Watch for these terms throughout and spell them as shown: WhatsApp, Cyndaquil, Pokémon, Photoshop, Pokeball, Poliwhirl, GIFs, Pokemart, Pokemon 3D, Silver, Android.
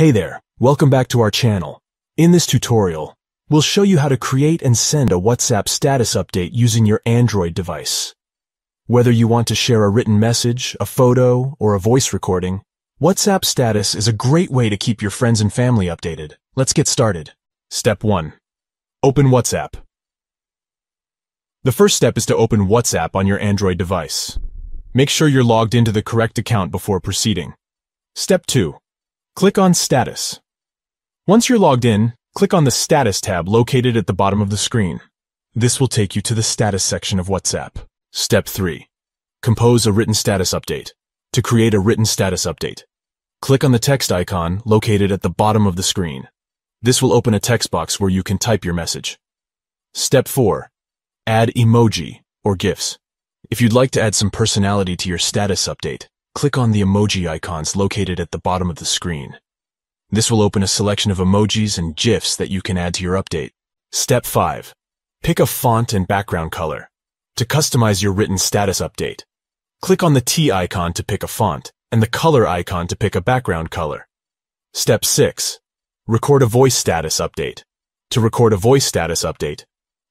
Hey there, welcome back to our channel. In this tutorial, we'll show you how to create and send a WhatsApp status update using your Android device. Whether you want to share a written message, a photo, or a voice recording, WhatsApp status is a great way to keep your friends and family updated. Let's get started. Step 1. Open WhatsApp. The first step is to open WhatsApp on your Android device. Make sure you're logged into the correct account before proceeding. Step 2. Click on Status. Once you're logged in, click on the Status tab located at the bottom of the screen. This will take you to the Status section of WhatsApp. Step 3. Compose a written status update. To create a written status update, click on the text icon located at the bottom of the screen. This will open a text box where you can type your message. Step 4. Add emoji or GIFs. If you'd like to add some personality to your status update, click on the emoji icons located at the bottom of the screen. This will open a selection of emojis and GIFs that you can add to your update. Step 5. Pick a font and background color. To customize your written status update, click on the T icon to pick a font and the color icon to pick a background color. Step 6. Record a voice status update. To record a voice status update,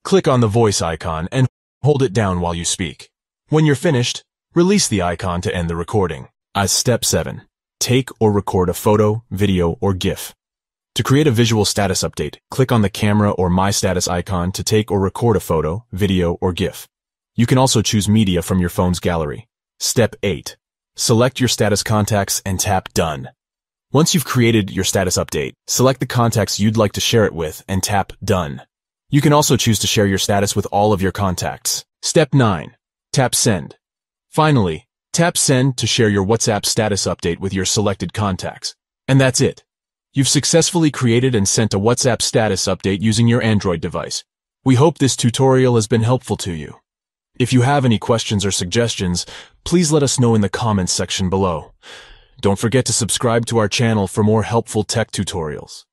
click on the voice icon and hold it down while you speak. When you're finished, release the icon to end the recording. As Step 7, take or record a photo, video, or GIF. To create a visual status update, click on the camera or My Status icon to take or record a photo, video, or GIF. You can also choose media from your phone's gallery. Step 8. Select your status contacts and tap Done. Once you've created your status update, select the contacts you'd like to share it with and tap Done. You can also choose to share your status with all of your contacts. Step 9. Tap Send. Finally, tap Send to share your WhatsApp status update with your selected contacts. And that's it. You've successfully created and sent a WhatsApp status update using your Android device. We hope this tutorial has been helpful to you. If you have any questions or suggestions, please let us know in the comments section below. Don't forget to subscribe to our channel for more helpful tech tutorials.